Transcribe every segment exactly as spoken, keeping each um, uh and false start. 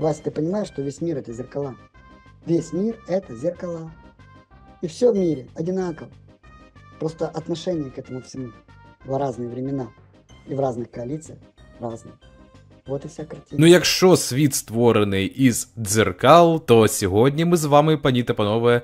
Вася, ты понимаешь, что весь мир это зеркала? Весь мир это зеркала. И все в мире одинаково. Просто отношение к этому всему в разные времена и в разных коалициях разные. От і вся картина. Ну якщо світ створений із дзеркал, то сьогодні ми з вами, пані та панове,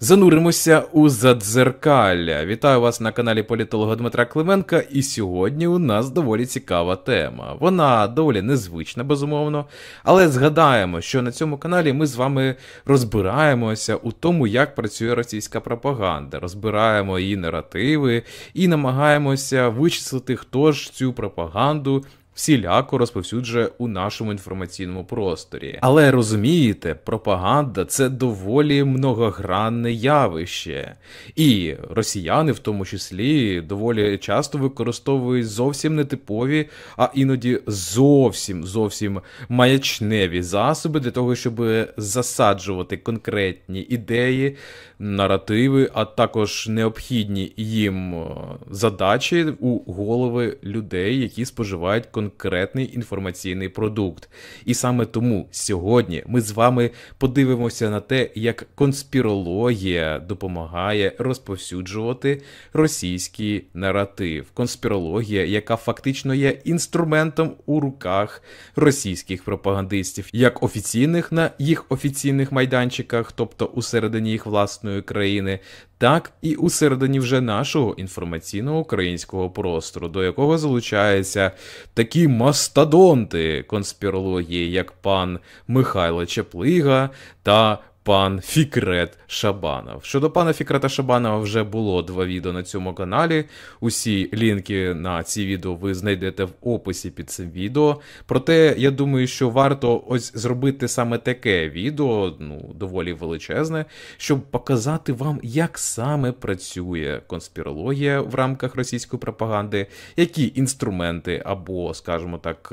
зануримося у задзеркалля. Вітаю вас на каналі політолога Дмитра Клименка, і сьогодні у нас доволі цікава тема. Вона доволі незвична, безумовно, але згадаємо, що на цьому каналі ми з вами розбираємося у тому, як працює російська пропаганда, розбираємо її наративи і намагаємося вичислити, хто ж цю пропаганду всіляко розповсюджує у нашому інформаційному просторі. Але розумієте, пропаганда – це доволі многогранне явище. І росіяни, в тому числі, доволі часто використовують зовсім нетипові, а іноді зовсім, зовсім маячневі засоби для того, щоб засаджувати конкретні ідеї, наративи, а також необхідні їм задачі у голови людей, які споживають конкретні конкретний інформаційний продукт. І саме тому сьогодні ми з вами подивимося на те, як конспірологія допомагає розповсюджувати російський наратив. Конспірологія, яка фактично є інструментом у руках російських пропагандистів, як офіційних на їх офіційних майданчиках, тобто у середині їх власної країни, так і у середині вже нашого інформаційного українського простору, до якого залучаються такі мастодонти конспірології, як пан Михайло Чаплига та пан Фікрет Шабанов. Щодо пана Фікрета Шабанова вже було два відео на цьому каналі. Усі лінки на ці відео ви знайдете в описі під цим відео. Проте, я думаю, що варто ось зробити саме таке відео, ну, доволі величезне, щоб показати вам, як саме працює конспірологія в рамках російської пропаганди, які інструменти або, скажімо так,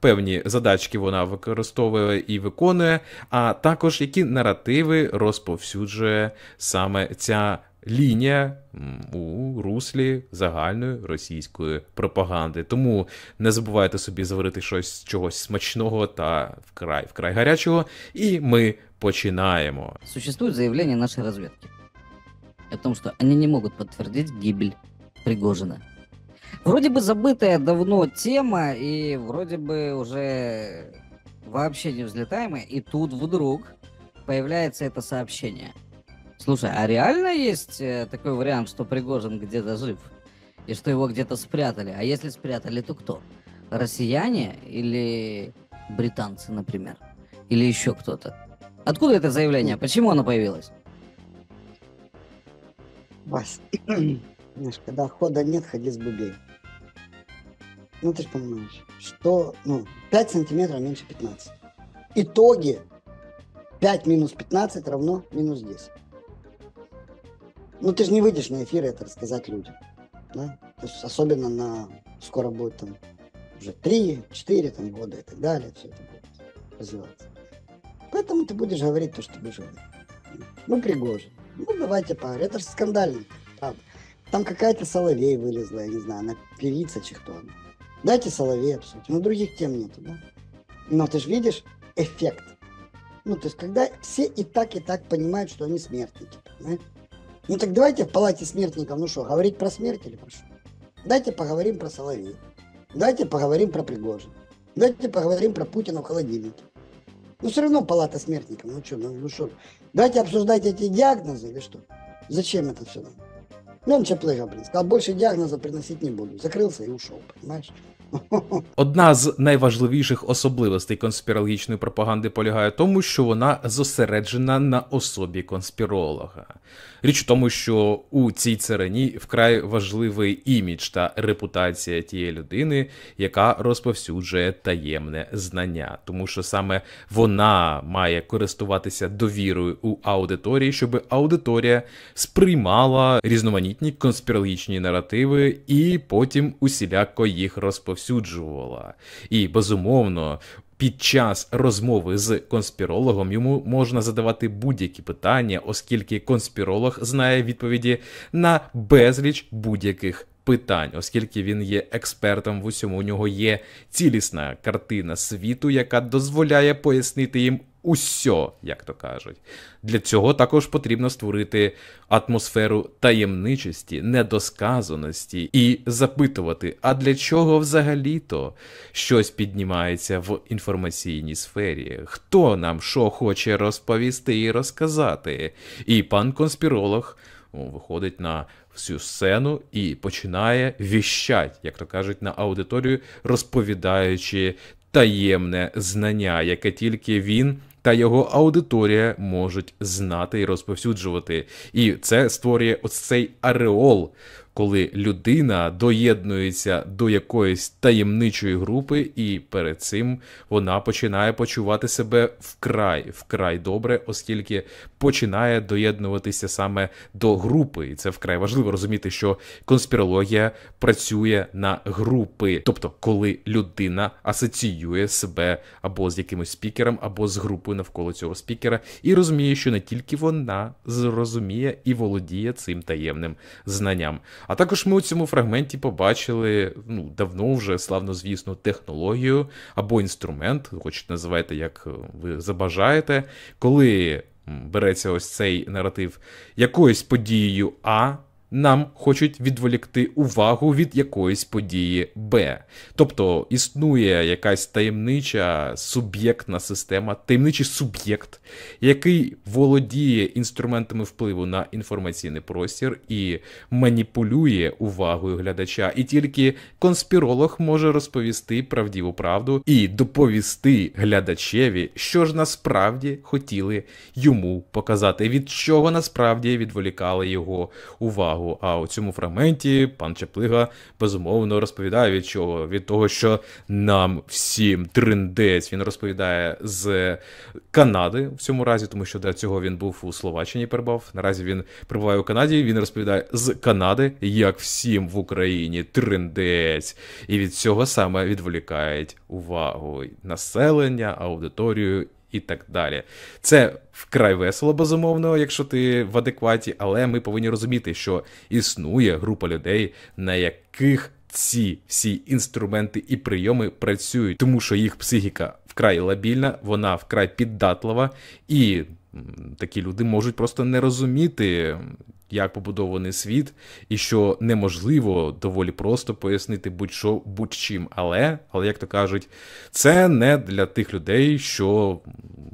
певні задачки вона використовує і виконує, а також які наративи розповсюджує саме ця лінія у руслі загальної російської пропаганди. Тому не забувайте собі заварити щось чогось смачного та вкрай, вкрай гарячого, і ми починаємо. Существують заявлення нашої розвідки о том, що вони не можуть підтвердити гибель Пригожина. Вроде бы забытая давно тема, і вроде бы уже вообще не взлетаемая, і тут вдруг появляется это сообщение. Слушай, а реально есть такой вариант, что Пригожин где-то жив, и что его где-то спрятали? А если спрятали, то кто? Россияне или британцы, например? Или еще кто-то? Откуда это заявление? Почему оно появилось? Вась, знаешь, когда хода нет, ходи с бубей. Ну, ты же понимаешь, что ну, пять сантиметров меньше пятнадцати. Итоги. пять минус пятнадцать равно минус десять. Ну ты же не выйдешь на эфир это рассказать людям. Да? То есть особенно на скоро будет там уже три-четыре там, года и так далее. Все это будет развиваться. Поэтому ты будешь говорить то, что будешь говорить. Ну Пригожин. Ну давайте поговорим. Это же скандально. Правда. Там какая-то Соловей вылезла, я не знаю, она певица чи кто она. Дайте Соловей обсудим. Ну других тем нету. Да? Но ты же видишь эффект. Ну, то есть, когда все и так, и так понимают, что они смертники, понимаете? Ну, так давайте в палате смертников, ну что, говорить про смерть или про что? Давайте поговорим про Соловей. Давайте поговорим про Пригожина. Давайте поговорим про Путина в холодильнике. Ну, все равно палата смертников, ну что, ну что? Давайте обсуждать эти диагнозы или что? Зачем это все нам? Ну, он Чаплига, блин, сказал, больше диагноза приносить не буду. Закрылся и ушел, понимаешь? Одна з найважливіших особливостей конспірологічної пропаганди полягає в тому, що вона зосереджена на особі конспіролога. Річ у тому, що у цій царині вкрай важливий імідж та репутація тієї людини, яка розповсюджує таємне знання. Тому що саме вона має користуватися довірою у аудиторії, щоб аудиторія сприймала різноманітні конспірологічні наративи і потім усіляко їх розповсюджувала. І, безумовно, під час розмови з конспірологом йому можна задавати будь-які питання, оскільки конспіролог знає відповіді на безліч будь-яких питань, оскільки він є експертом в усьому. У нього є цілісна картина світу, яка дозволяє пояснити їм усе, як то кажуть. Для цього також потрібно створити атмосферу таємничості, недосказаності і запитувати, а для чого взагалі-то щось піднімається в інформаційній сфері? Хто нам що хоче розповісти і розказати? І пан конспіролог виходить на всю сцену і починає віщать, як то кажуть, на аудиторію, розповідаючи таємне знання, яке тільки він та його аудиторія можуть знати і розповсюджувати. І це створює ось цей ареол, коли людина доєднується до якоїсь таємничої групи, і перед цим вона починає почувати себе вкрай, вкрай добре, оскільки починає доєднуватися саме до групи. І це вкрай важливо розуміти, що конспірологія працює на групи. Тобто, коли людина асоціює себе або з якимось спікером, або з групою навколо цього спікера, і розуміє, що не тільки вона зрозуміє і володіє цим таємним знанням. А також ми у цьому фрагменті побачили, ну, давно вже славнозвісну технологію або інструмент, хоч називайте, як ви забажаєте, коли береться ось цей наратив якоюсь подією А, нам хочуть відволікти увагу від якоїсь події Б. Тобто існує якась таємнича суб'єктна система, таємничий суб'єкт, який володіє інструментами впливу на інформаційний простір і маніпулює увагою глядача. І тільки конспіролог може розповісти правдиву правду і доповісти глядачеві, що ж насправді хотіли йому показати, від чого насправді відволікали його увагу. А у цьому фрагменті пан Чаплига безумовно розповідає від чого? Від того, що нам всім триндець. Він розповідає з Канади в цьому разі, тому що до цього він був у Словаччині, перебував. Наразі він перебуває у Канаді, він розповідає з Канади, як всім в Україні триндець. І від цього саме відволікають увагу населення, аудиторію і так далі. Це вкрай весело, безумовно, якщо ти в адекваті, але ми повинні розуміти, що існує група людей, на яких ці всі інструменти і прийоми працюють, тому що їх психіка вкрай лабільна, вона вкрай піддатлива, і такі люди можуть просто не розуміти, як побудований світ, і що неможливо доволі просто пояснити будь-що, будь-чим. Але, але, як то кажуть, це не для тих людей, що,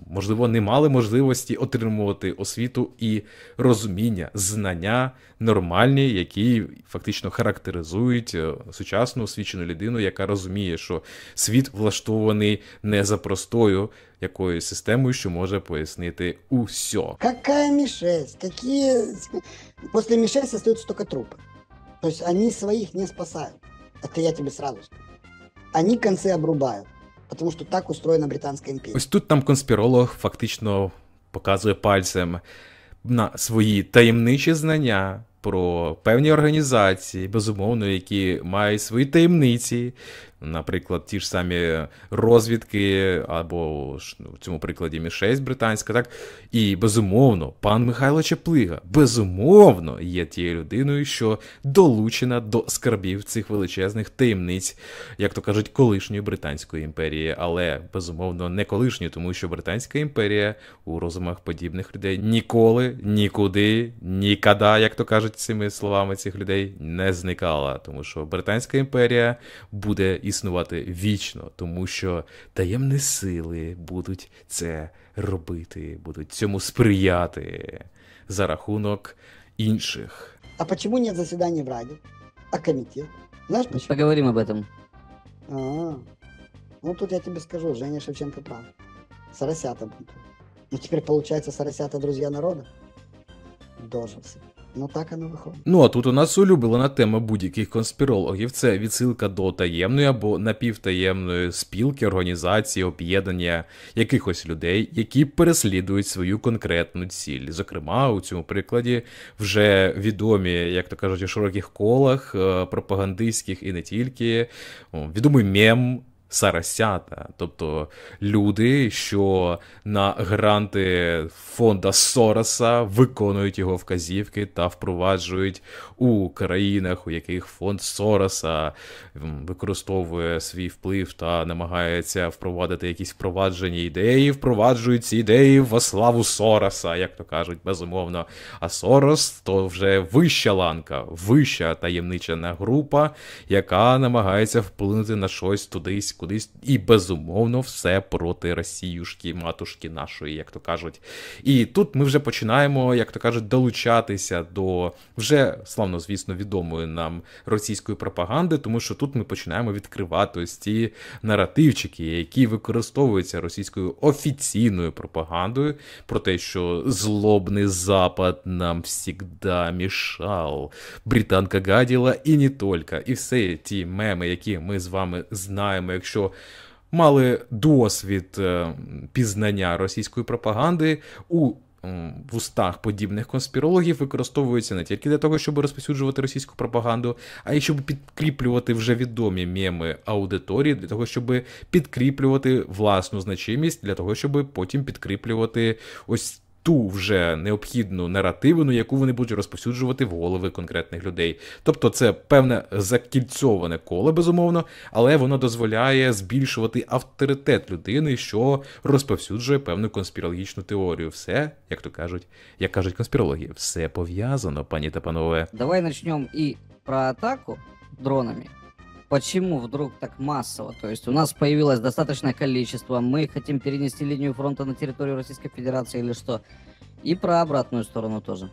можливо, не мали можливості отримувати освіту і розуміння, знання нормальні, які фактично характеризують сучасну освічену людину, яка розуміє, що світ влаштований не за простою якоюсь системою, що може пояснити усе. Какая Мі шість? Які... После Мі шість остаются только трупы. То есть они своих не спасают. Это я тебе сразу скажу. Они концы обрубают. Потому что так устроена Британская империя. Ось тут нам конспіролог фактично показує пальцем на свої таємничі знання про певні організації, безумовно, які мають свої таємниці, наприклад, ті ж самі розвідки, або в цьому прикладі Мі шість британська, так? І, безумовно, пан Михайло Чаплига, безумовно, є тією людиною, що долучена до скарбів цих величезних таємниць, як то кажуть, колишньої Британської імперії, але, безумовно, не колишньої, тому що Британська імперія у розумах подібних людей ніколи, нікуди, нікада, як то кажуть цими словами цих людей, не зникала, тому що Британська імперія буде існувати вічно, тому що таємні сили будуть це робити, будуть цьому сприяти за рахунок інших. А чому немає засідання в Раді? А комітет? Знаєш, чому? Поговоримо об цьому. А, ну тут я тобі скажу, Женя Шевченко прав. Соросята будуть. Ну тепер, виходить, соросята друзі народу? Дожився. Ну, так воно виходить. Ну, а тут у нас улюблена тема будь-яких конспірологів. Це відсилка до таємної або напівтаємної спілки, організації, об'єднання якихось людей, які переслідують свою конкретну ціль. Зокрема, у цьому прикладі вже відомі, як то кажуть, у широких колах пропагандистських і не тільки, відомий мем Сарасята, тобто люди, що на гранти фонда Сороса виконують його вказівки та впроваджують у країнах, у яких фонд Сороса використовує свій вплив та намагається впровадити якісь впроваджені ідеї, впроваджують ці ідеї во славу Сороса, як то кажуть, безумовно. А Сорос – то вже вища ланка, вища таємнича група, яка намагається вплинути на щось тудись, кудись, і безумовно все проти Росіюшки, матушки нашої, як то кажуть. І тут ми вже починаємо, як то кажуть, долучатися до вже, славно, звісно, відомої нам російської пропаганди, тому що тут ми починаємо відкривати ось ці наративчики, які використовуються російською офіційною пропагандою, про те, що злобний Запад нам всегда мішав, британка гаділа і не тільки. І все ті меми, які ми з вами знаємо, якщо мали досвід пізнання російської пропаганди, у в устах подібних конспірологів використовуються не тільки для того, щоб розповсюджувати російську пропаганду, а й щоб підкріплювати вже відомі меми аудиторії, для того, щоб підкріплювати власну значимість, для того, щоб потім підкріплювати ось ту вже необхідну наративну, яку вони будуть розповсюджувати в голови конкретних людей. Тобто це певне закільцьоване коло, безумовно, але воно дозволяє збільшувати авторитет людини, що розповсюджує певну конспірологічну теорію. Все, як то кажуть, як кажуть конспірологи, все пов'язано, пані та панове. Давай почнемо і про атаку дронами. Почему вдруг так массово? То есть у нас появилось достаточное количество, мы хотим перенести линию фронта на территорию Российской Федерации или что? И про обратную сторону тоже.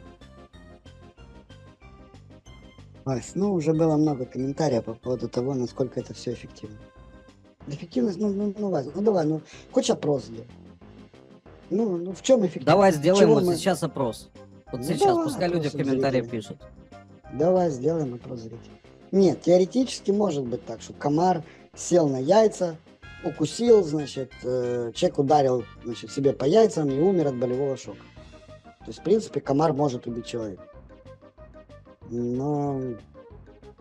Вась, ну уже было много комментариев по поводу того, насколько это все эффективно. Эффективность, ну, ну, ну, Вась, ну давай, ну хочешь опрос сделать? Ну, ну в чем эффективность? Давай сделаем чего вот мы... сейчас опрос. Вот ну, сейчас, пускай люди в комментариях пишут. Давай сделаем опрос зрителей. Нет, теоретически может быть так, что комар сел на яйца, укусил, значит, э, человек ударил, значит, себе по яйцам и умер от болевого шока. То есть, в принципе, комар может убить человека. Но,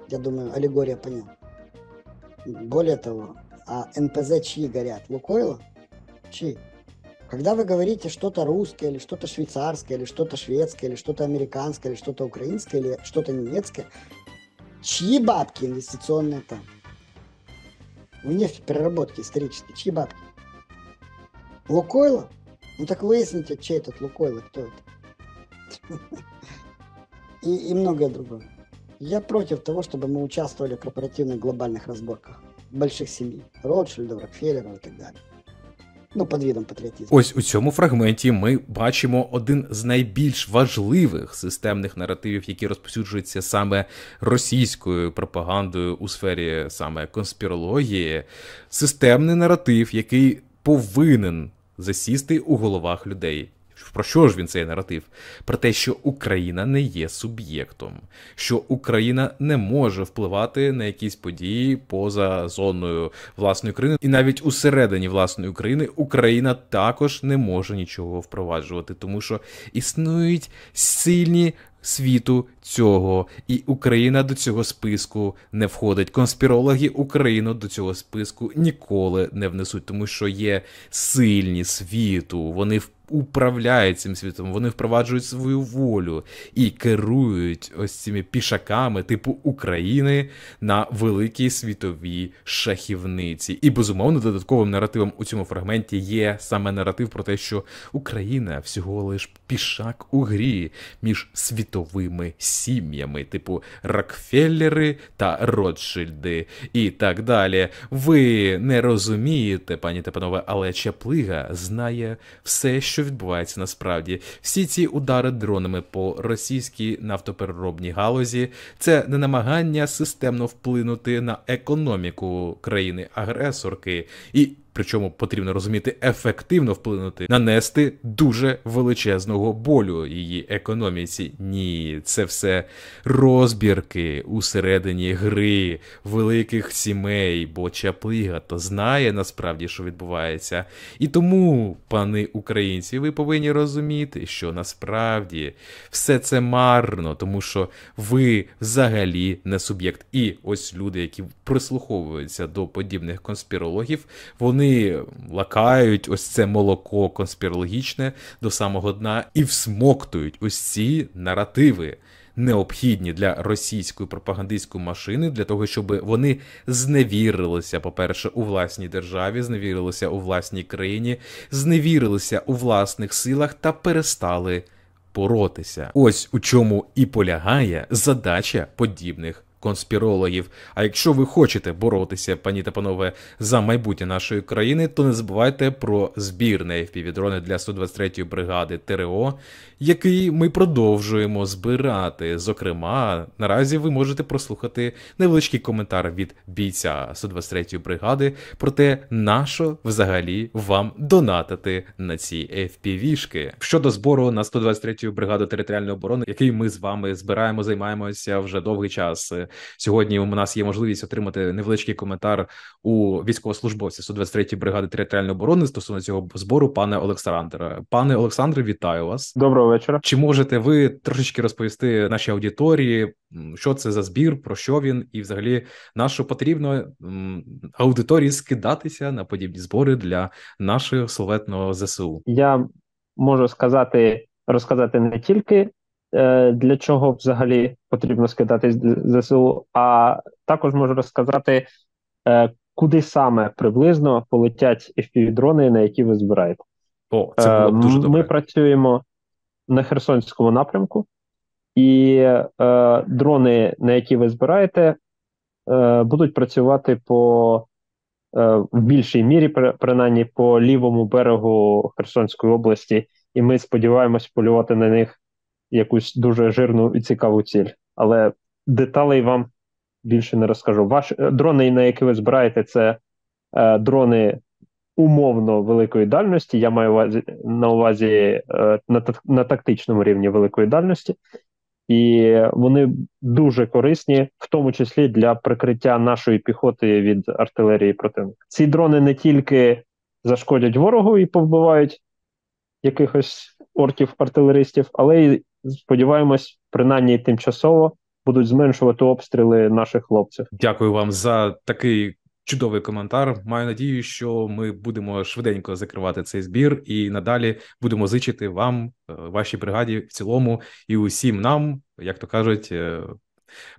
я думаю, аллегория понятна. Более того, а НПЗ чьи горят? Лукойла? Чьи? Когда вы говорите что-то русское, или что-то швейцарское, или что-то шведское, или что-то американское, или что-то украинское, или что-то немецкое, чьи бабки инвестиционные там? В нефтепереработке исторически. Чьи бабки? Лукойла? Ну так выясните, чей этот Лукойла, кто это. И, и многое другое. Я против того, чтобы мы участвовали в корпоративных глобальных разборках больших семей. Ротшильдов, Рокфеллеров и так далее. Ну, під видом патріотизму. Ось у цьому фрагменті ми бачимо один з найбільш важливих системних наративів, які розповсюджуються саме російською пропагандою у сфері саме конспірології. Системний наратив, який повинен засісти у головах людей. Про що ж він цей наратив? Про те, що Україна не є суб'єктом, що Україна не може впливати на якісь події поза зоною власної країни, і навіть усередині власної країни Україна також не може нічого впроваджувати, тому що існують сильні світу цього, і Україна до цього списку не входить. Конспірологи Україну до цього списку ніколи не внесуть, тому що є сильні світу, вони управляють цим світом, вони впроваджують свою волю і керують ось цими пішаками типу України на великій світовій шахівниці. І, безумовно, додатковим наративом у цьому фрагменті є саме наратив про те, що Україна всього лиш пішак у грі між світовими сім'ями, типу Рокфеллери та Ротшильди і так далі. Ви не розумієте, пані та панове, але Чаплига знає все, що що відбувається насправді. Всі ці удари дронами по російській нафтопереробній галузі – це не намагання системно вплинути на економіку країни-агресорки і причому потрібно розуміти, ефективно вплинути, нанести дуже величезного болю її економіці. Ні, це все розбірки усередині гри великих сімей, бо Чаплига то знає насправді, що відбувається. І тому, пани українці, ви повинні розуміти, що насправді все це марно, тому що ви взагалі не суб'єкт. І ось люди, які прислуховуються до подібних конспірологів, вони лакають ось це молоко конспірологічне до самого дна і всмоктують ось ці наративи, необхідні для російської пропагандистської машини, для того, щоб вони зневірилися, по-перше, у власній державі, зневірилися у власній країні, зневірилися у власних силах та перестали боротися. Ось у чому і полягає задача подібних конспірологів. А якщо ви хочете боротися, пані та панове, за майбутнє нашої країни, то не забувайте про збір на еф пі ві-дрони для сто двадцять третьої бригади ТРО, який ми продовжуємо збирати. Зокрема, наразі ви можете прослухати невеличкий коментар від бійця сто двадцять третьої бригади про те, на що взагалі вам донатити на ці еф пі ві-шки. Щодо збору на сто двадцять третю бригаду територіальної оборони, який ми з вами збираємо, займаємося вже довгий час. Сьогодні у нас є можливість отримати невеличкий коментар у військовослужбовця сто двадцять третьої бригади територіальної оборони стосовно цього збору пана Олександра. Пане Олександре, вітаю вас. Доброго вечора. Чи можете ви трошечки розповісти нашій аудиторії, що це за збір, про що він і взагалі на що потрібно аудиторії скидатися на подібні збори для нашого славетного ЗСУ? Я можу сказати, розказати не тільки для чого взагалі потрібно скидатись ЗСУ, а також можу розказати, куди саме приблизно полетять еф пі ві-дрони, на які ви збираєте. О, це було б дуже добре. Ми працюємо на Херсонському напрямку, і е, дрони, на які ви збираєте, е, будуть працювати по, е, в більшій мірі, принаймні, по лівому берегу Херсонської області, і ми сподіваємось полювати на них якусь дуже жирну і цікаву ціль. Але деталей вам більше не розкажу. Ваші дрони, на які ви збираєте, це е, дрони умовно великої дальності. Я маю увазі, на увазі е, на, на тактичному рівні великої дальності. І вони дуже корисні, в тому числі для прикриття нашої піхоти від артилерії противника. Ці дрони не тільки зашкодять ворогу і повбивають якихось ортів-артилеристів, але й, сподіваємось, принаймні тимчасово будуть зменшувати обстріли наших хлопців. Дякую вам за такий чудовий коментар. Маю надію, що ми будемо швиденько закривати цей збір і надалі будемо зичити вам, вашій бригаді в цілому і усім нам, як то кажуть,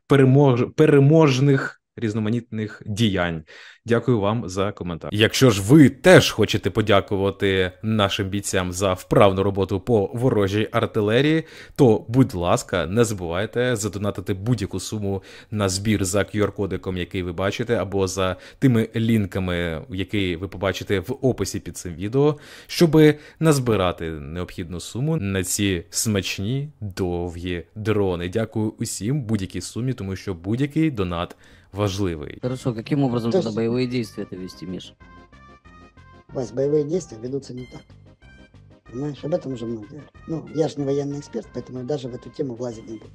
перемож... переможних різноманітних діянь. Дякую вам за коментар. Якщо ж ви теж хочете подякувати нашим бійцям за вправну роботу по ворожій артилерії, то, будь ласка, не забувайте задонатити будь-яку суму на збір за кю ар-кодиком, який ви бачите, або за тими лінками, які ви побачите в описі під цим відео, щоб назбирати необхідну суму на ці смачні, довгі дрони. Дякую усім, будь-якій сумі, тому що будь-який донат важливый. Хорошо, каким образом тогда боевые действия это вести, Миша? Вась, боевые действия ведутся не так. Понимаешь, об этом уже много говорят. Ну, я же не военный эксперт, поэтому даже в эту тему влазить не буду.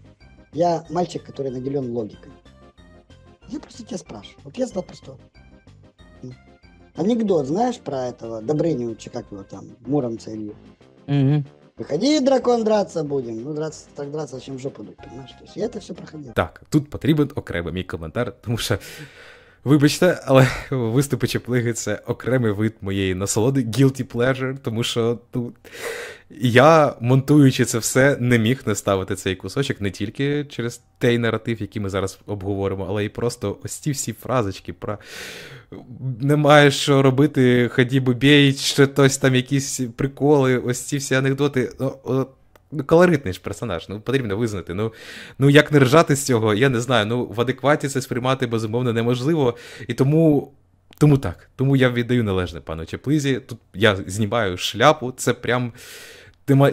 Я мальчик, который наделен логикой. Я просто тебя спрашиваю. Вот я задал просто анекдот, знаешь, про этого Добрыню, как его там, Муромца Илью? Угу. Виходи, дракон, драться будем. Ну, драться так драться, чим в жопу дуть, понимаєш? Тобто я це все проходив. Так, тут потрібен окремий мій коментар, тому що, вибачте, але виступи Чаплиги – це окремий вид моєї насолоди, guilty pleasure, тому що тут я, монтуючи це все, не міг не ставити цей кусочок не тільки через той наратив, який ми зараз обговоримо, але й просто ось ці всі фразочки про немає що робити, ході бубей, щось там, якісь приколи, ось ці всі анекдоти. Ну, колоритний ж персонаж, ну, потрібно визнати. Ну, ну, як не ржати з цього, я не знаю. Ну, в адекваті це сприймати, безумовно, неможливо. І тому... Тому так. Тому я віддаю належне пану Чаплизі. Тут я знімаю шляпу. Це прям...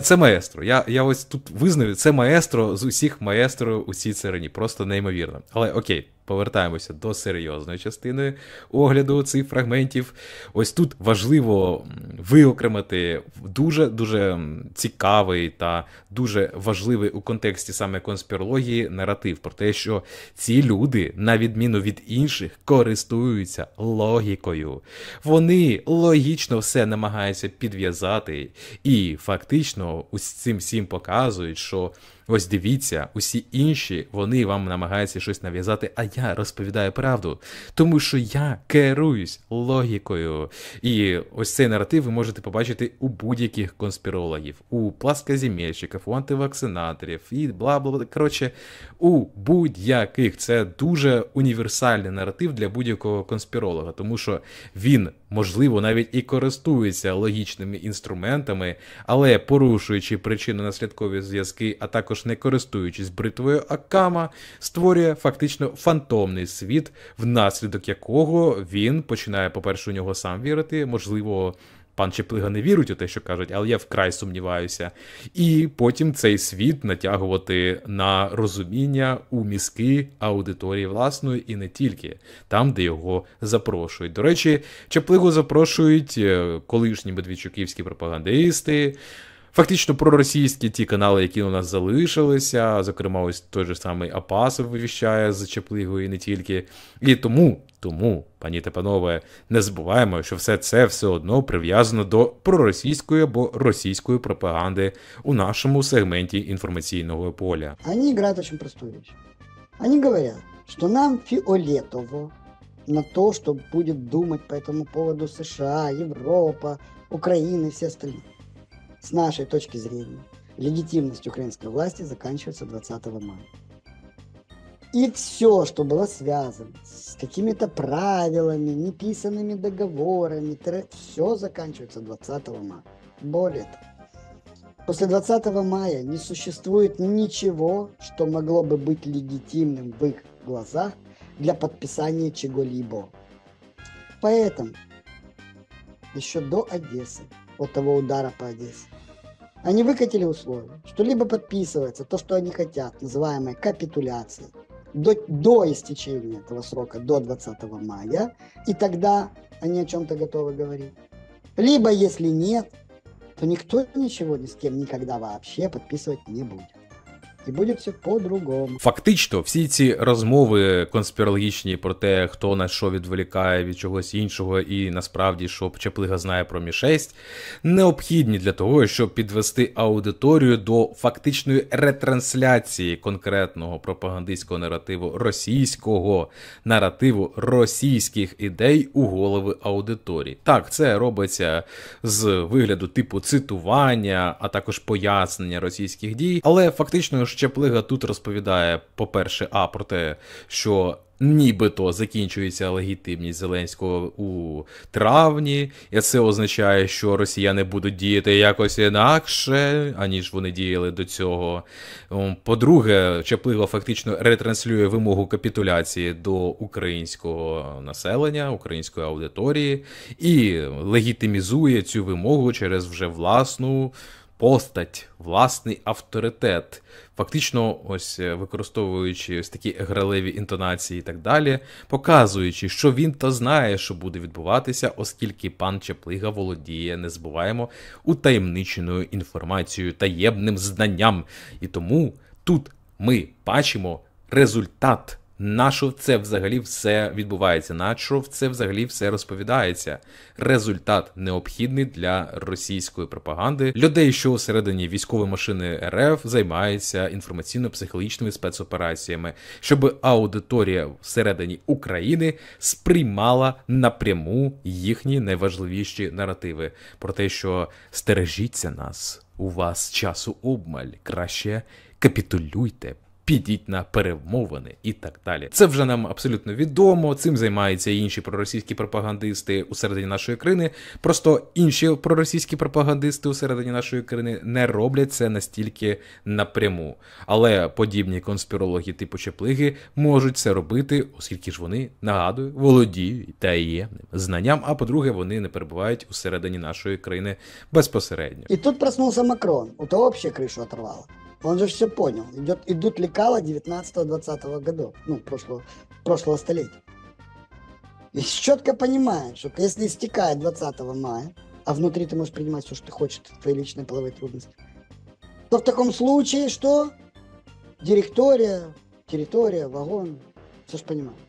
Це маестро. Я, я ось тут визнаю, це маестро з усіх маестро у цій царині. Просто неймовірно. Але окей, повертаємося до серйозної частини огляду цих фрагментів. Ось тут важливо виокремити дуже-дуже цікавий та дуже важливий у контексті саме конспірології наратив про те, що ці люди, на відміну від інших, користуються логікою. Вони логічно все намагаються підв'язати і фактично цим всім показують, що ось дивіться, усі інші, вони вам намагаються щось нав'язати, а я розповідаю правду, тому що я керуюсь логікою. І ось цей наратив ви можете побачити у будь-яких конспірологів, у пласкоземельщиків, у антивакцинаторів і бла-бла-бла. Коротше, у будь-яких. Це дуже універсальний наратив для будь-якого конспіролога, тому що він, можливо, навіть і користується логічними інструментами, але порушуючи причинно-наслідкові зв'язки, а також не користуючись бритвою Аккама, створює фактично фантомний світ, внаслідок якого він починає, по-перше, у нього сам вірити, можливо, пан Чаплига не вірить у те, що кажуть, але я вкрай сумніваюся. І потім цей світ натягувати на розуміння у мізки аудиторії власної і не тільки, там, де його запрошують. До речі, Чаплигу запрошують колишні медведчуківські пропагандисти, фактично проросійські ті канали, які у нас залишилися, зокрема ось той же самий Апасов вивіщає з Чаплигою і не тільки. І тому, тому, пані та панове, не забуваємо, що все це все одно прив'язано до проросійської або російської пропаганди у нашому сегменті інформаційного поля. Вони грають дуже просту річ. Вони говорять, що нам фіолетово на те, що буде думати по цьому поводу США, Європа, Україна і всі остальні. С нашей точки зрения, легитимность украинской власти заканчивается двадцатого мая. И все, что было связано с какими-то правилами, неписанными договорами, все заканчивается двадцатого мая. Более того, после двадцатого мая не существует ничего, что могло бы быть легитимным в их глазах для подписания чего-либо. Поэтому еще до Одессы, от того удара по Одессе, они выкатили условия, что либо подписывается то, что они хотят, называемая капитуляция, до, до истечения этого срока, до двадцатого мая, и тогда они о чем-то готовы говорить. Либо, если нет, то никто ничего ни с кем никогда вообще подписывать не будет. І буде все по-другому. Фактично, всі ці розмови конспірологічні про те, хто на що відволікає від чогось іншого і насправді, що Чаплига знає про Мі шість, необхідні для того, щоб підвести аудиторію до фактичної ретрансляції конкретного пропагандистського наративу, російського наративу, російських ідей у голови аудиторії. Так, це робиться з вигляду типу цитування, а також пояснення російських дій, але фактично ж Чаплига тут розповідає, по-перше, а, про те, що нібито закінчується легітимність Зеленського у травні, і це означає, що росіяни будуть діяти якось інакше, аніж вони діяли до цього. По-друге, Чаплига фактично ретранслює вимогу капітуляції до українського населення, української аудиторії, і легітимізує цю вимогу через вже власну постать, власний авторитет. Фактично, ось використовуючи ось такі гралеві інтонації і так далі, показуючи, що він то знає, що буде відбуватися, оскільки пан Чаплига володіє, не забуваємо, утаємниченою інформацією, таємним знанням. І тому тут ми бачимо результат, на що це взагалі все відбувається, на що це взагалі все розповідається. Результат необхідний для російської пропаганди, людей, що усередині військової машини РФ займаються інформаційно-психологічними спецопераціями, щоб аудиторія всередині України сприймала напряму їхні найважливіші наративи про те, що стережіться нас, у вас часу обмаль, краще капітулюйте, підіть на перемовини і так далі. Це вже нам абсолютно відомо, цим займаються і інші проросійські пропагандисти усередині нашої країни. Просто інші проросійські пропагандисти усередині нашої країни не роблять це настільки напряму. Але подібні конспірологи типу Чаплиги можуть це робити, оскільки ж вони, нагадую, володіють таємним знанням, а по-друге, вони не перебувають усередині нашої країни безпосередньо. І тут проснувся Макрон, у того взагалі кришу оторвало. Он же все понял. Идет, идут лекала девятнадцатого-двадцатого годов, ну, прошлого, прошлого столетия. И четко понимает, что если истекает двадцатого мая, а внутри ты можешь принимать все, что ты хочешь, твои личные половые трудности, то в таком случае что? Директория, территория, вагон, все же понимаешь.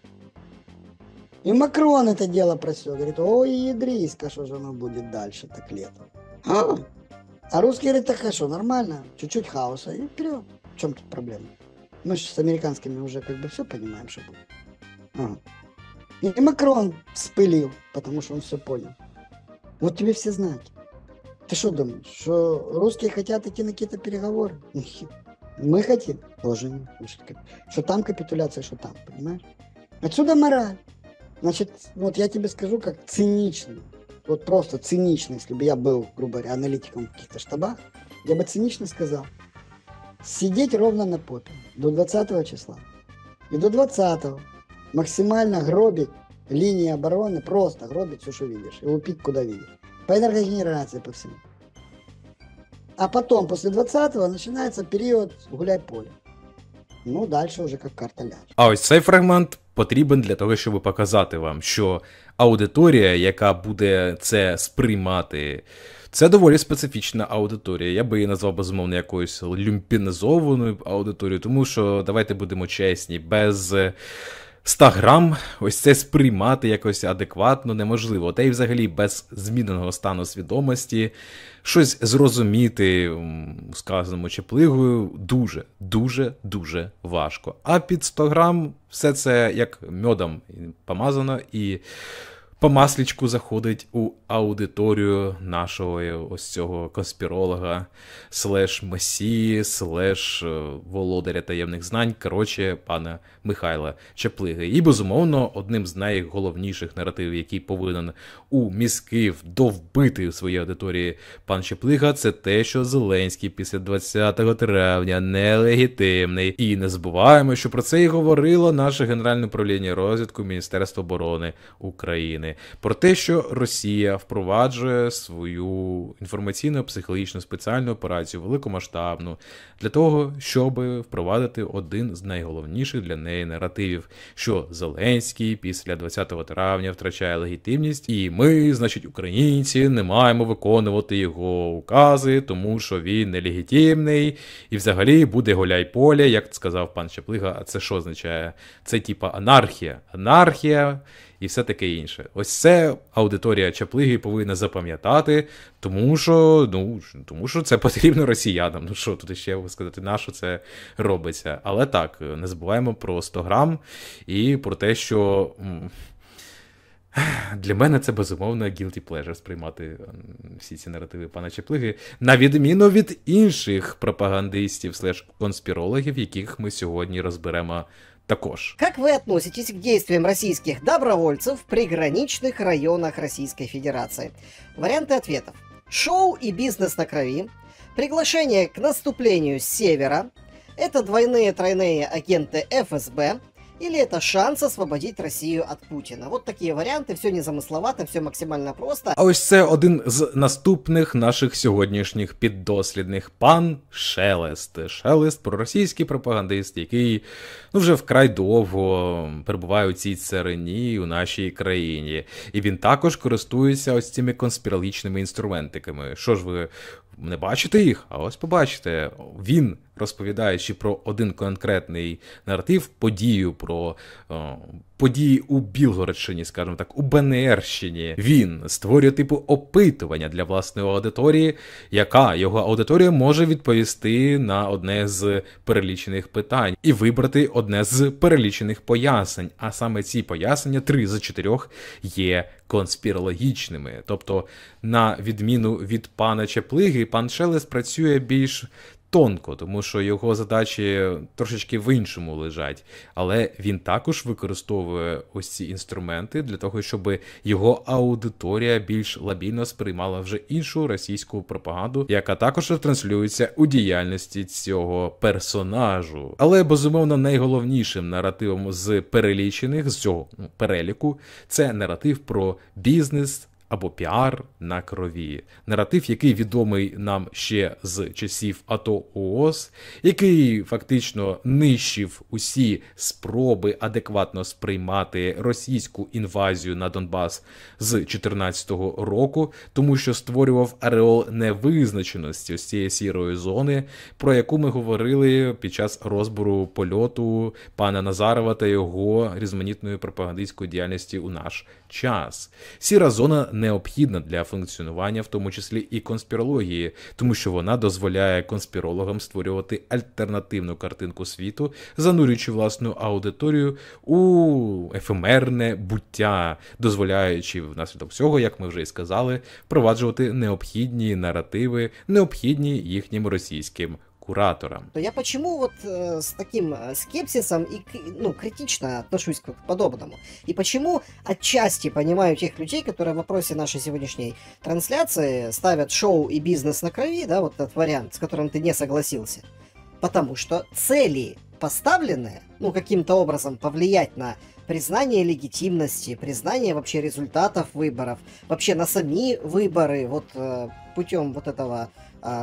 И Макрон это дело просел, говорит, ой, ядриска, что же оно будет дальше так летом. А, а русские говорят, так хорошо, нормально, чуть-чуть хаоса и вперед. В чем тут проблема? Мы же с американскими уже как бы все понимаем, что будет. Ага. И Макрон вспылил, потому что он все понял. Вот тебе все знаки. Ты что думаешь, что русские хотят идти на какие-то переговоры? Мы хотим, тоже не. Что там капитуляция, что там, понимаешь? Отсюда мораль. Значит, вот я тебе скажу, как цинично, вот просто цинично, если бы я был, грубо говоря, аналитиком в каких-то штабах, я бы цинично сказал, сидеть ровно на попе до двадцатого числа и до двадцатого максимально гробить линии обороны, просто гробить все, что видишь, и лупить куда видишь, по энергогенерации, по всему. А потом, после двадцятого, начинается період гуляй-поля. Ну, далі вже як карта ляже. А ось цей фрагмент потрібен для того, щоб показати вам, що аудиторія, яка буде це сприймати, це доволі специфічна аудиторія. Я би її назвав, безумовно, якоюсь люмпінізованою аудиторією, тому що, давайте будемо чесні, без ста грам ось це сприймати якось адекватно неможливо. Та й взагалі без зміненого стану свідомості щось зрозуміти, сказаному Чаплигою, дуже, дуже, дуже важко. А під сто грам все це як мьодом помазано і по маслічку заходить у аудиторію нашого ось цього конспіролога, слеш месії, слеш володаря таємних знань, коротше, пана Михайла Чаплиги. І, безумовно, одним з найголовніших наративів, який повинен у мізків довбити у своїй аудиторії пан Чаплига, це те, що Зеленський після двадцятого травня нелегітимний. І не забуваємо, що про це і говорило наше Генеральне управління розвідки Міністерства оборони України. Про те, що Росія впроваджує свою інформаційно-психологічну спеціальну операцію, великомасштабну, для того, щоб впровадити один з найголовніших для неї наративів, що Зеленський після двадцятого травня втрачає легітимність, і ми, значить, українці, не маємо виконувати його укази, тому що він нелегітимний, і взагалі буде гуляй-поля, як сказав пан Чаплига. А це що означає? Це типа анархія. Анархія і все таке інше. Ось це аудиторія Чаплиги повинна запам'ятати, тому що, ну, тому що це потрібно росіянам. Ну що тут ще сказати, на що це робиться? Але так, не забуваємо про сто грам і про те, що для мене це, безумовно, guilty pleasure сприймати всі ці наративи пана Чаплиги, на відміну від інших пропагандистів слеш конспірологів, яких ми сьогодні розберемо також. Как вы относитесь к действиям российских добровольцев в приграничных районах Российской Федерации? Варианты ответов. Шоу и бизнес на крови, приглашение к наступлению с севера, это двойные-тройные агенты ФСБ, или это шанс освободить Росію від Путіна. Ось такі варіанти, все незамисловато, все максимально просто. А ось це один з наступних наших сьогоднішніх піддослідних, пан Шелест. Шелест – проросійський пропагандист, який ну, вже вкрай довго перебуває у цій царині у нашій країні. І він також користується ось цими конспірологічними інструментиками. Що ж ви не бачите їх? А ось побачите. Він, розповідаючи про один конкретний наратив, подію, про о, події у Білгородщині, скажімо так, у БНРщині, він створює типу опитування для власної аудиторії, яка його аудиторія може відповісти на одне з перелічених питань і вибрати одне з перелічених пояснень. А саме ці пояснення, три з чотирьох, є конспірологічними. Тобто, на відміну від пана Чаплиги, пан Шелест працює більш тонко, тому що його задачі трошечки в іншому лежать. Але він також використовує ось ці інструменти для того, щоб його аудиторія більш лабільно сприймала вже іншу російську пропаганду, яка також транслюється у діяльності цього персонажу. Але, безумовно, найголовнішим наративом з перелічених, з цього переліку, це наратив про бізнес, або піар на крові. Наратив, який відомий нам ще з часів АТО ООС, який фактично нищив усі спроби адекватно сприймати російську інвазію на Донбас з дві тисячі чотирнадцятого року, тому що створював ареол невизначеності, ось цієї сірої зони, про яку ми говорили під час розбору польоту пана Назарова та його різноманітної пропагандистської діяльності у наш час. Сіра зона необхідна для функціонування, в тому числі і конспірології, тому що вона дозволяє конспірологам створювати альтернативну картинку світу, занурюючи власну аудиторію у ефемерне буття, дозволяючи внаслідок всього, як ми вже і сказали, впроваджувати необхідні наративи, необхідні їхнім російським кураторам. Я почему вот э, с таким скепсисом и ну, критично отношусь к подобному? И почему отчасти понимаю тех людей, которые в вопросе нашей сегодняшней трансляции ставят шоу и бизнес на крови, да, вот этот вариант, с которым ты не согласился. Потому что цели поставленные, ну, каким-то образом повлиять на признание легитимности, признание вообще результатов выборов, вообще на сами выборы, вот э, путем вот этого...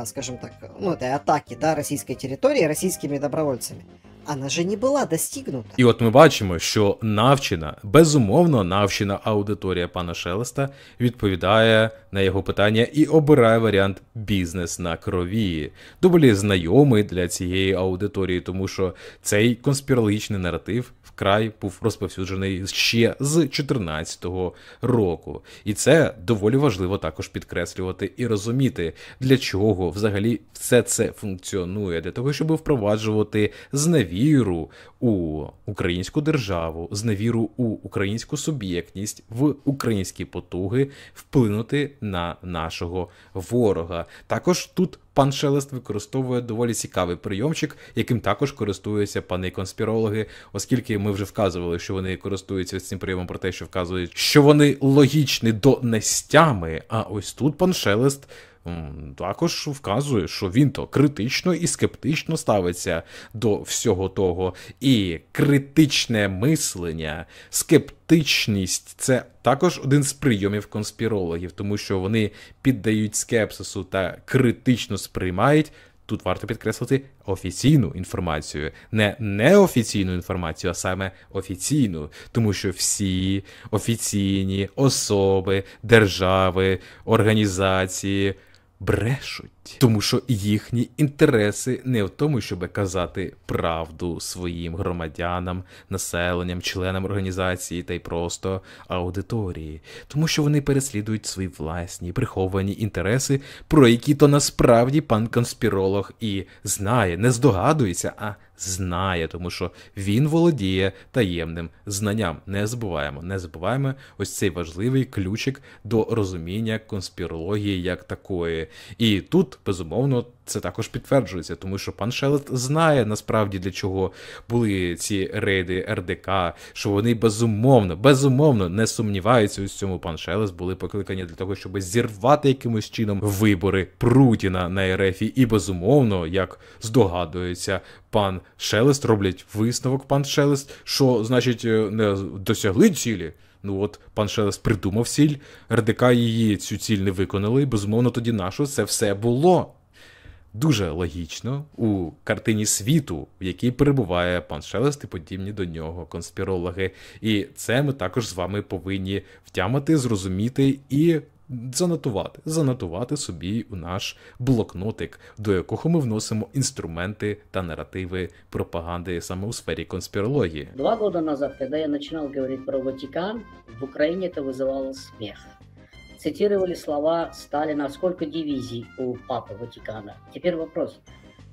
скажем так, ну, этой атаки, да, російської території російськими добровольцями. Вона ж не була достигнута. І от ми бачимо, що навчена, безумовно навчена аудиторія пана Шелеста відповідає на його питання і обирає варіант «бізнес на крові». Доволі знайомий для цієї аудиторії, тому що цей конспірологічний наратив вкрай був розповсюджений ще з дві тисячі чотирнадцятого року. І це доволі важливо також підкреслювати і розуміти, для чого взагалі все це функціонує. Для того, щоб впроваджувати зневіру віру у українську державу, зневіру у українську суб'єктність, в українські потуги вплинути на нашого ворога. Також тут пан Шелест використовує доволі цікавий прийомчик, яким також користуються пани конспірологи, оскільки ми вже вказували, що вони користуються цим прийомом про те, що вказують, що вони логічні до нестями, а ось тут пан Шелест також вказує, що він-то критично і скептично ставиться до всього того. І критичне мислення, скептичність – це також один з прийомів конспірологів, тому що вони піддають скепсису та критично сприймають, тут варто підкреслити, офіційну інформацію. Не неофіційну інформацію, а саме офіційну. Тому що всі офіційні особи, держави, організації – брешуть. Тому що їхні інтереси не в тому, щоб казати правду своїм громадянам, населенням, членам організації та й просто аудиторії. Тому що вони переслідують свої власні приховані інтереси, про які то насправді пан конспіролог і знає, не здогадується, а знає, тому що він володіє таємним знанням. Не забуваємо, не забуваємо ось цей важливий ключик до розуміння конспірології як такої. І тут, безумовно, це також підтверджується, тому що пан Шелест знає насправді, для чого були ці рейди РДК, що вони безумовно, безумовно, не сумніваються у цьому, пан Шелест були покликані для того, щоб зірвати якимось чином вибори Прутіна на РФ. І безумовно, як здогадується пан Шелест, роблять висновок пан Шелест, що, значить, не досягли цілі. Ну от, пан Шелест придумав ціль, РДК її цю ціль не виконали, і, безумовно, тоді нащо це все було. Дуже логічно у картині світу, в якій перебуває пан Шелест і подібні до нього конспірологи. І це ми також з вами повинні втямати, зрозуміти і занотувати, занотувати собі у наш блокнотик, до якого ми вносимо інструменти та наративи пропаганди саме у сфері конспірології. Два года назад, когда я начинал говорить про Ватикан, в Украине это вызывало смех. Цитировали слова Сталина, сколько дивизий у Папы Ватикана. Теперь вопрос.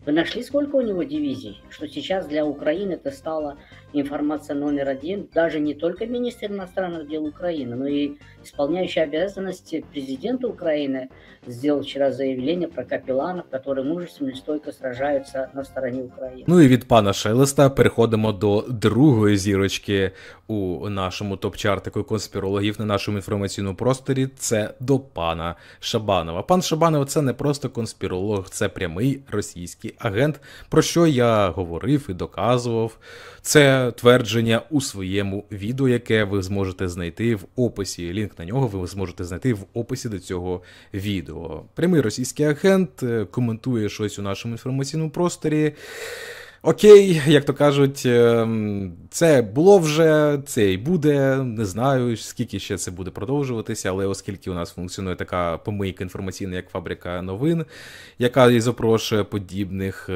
Вы нашли, сколько у него дивизий? Что сейчас для Украины это стала информация номер один, даже не только министр иностранных дел Украины, но и исполняющий обязанности президента Украины сделал вчера заявление про капеланов, которые мужественно и стойко сражаются на стороне Украины. Ну і від пана Шелеста переходимо до другої зірочки у нашому топ-чартику конспірологів на нашому інформаційному просторі. Це до пана Шабанова. Пан Шабанов – це не просто конспіролог, це прямий російський агент, про що я говорив і доказував. Це це твердження у своєму відео, яке ви зможете знайти в описі. Лінк на нього ви зможете знайти в описі до цього відео. Прямий російський агент коментує щось у нашому інформаційному просторі. Окей, як то кажуть, це було вже, це і буде, не знаю, скільки ще це буде продовжуватися, але оскільки у нас функціонує така помийка інформаційна, як фабрика новин, яка і запрошує подібних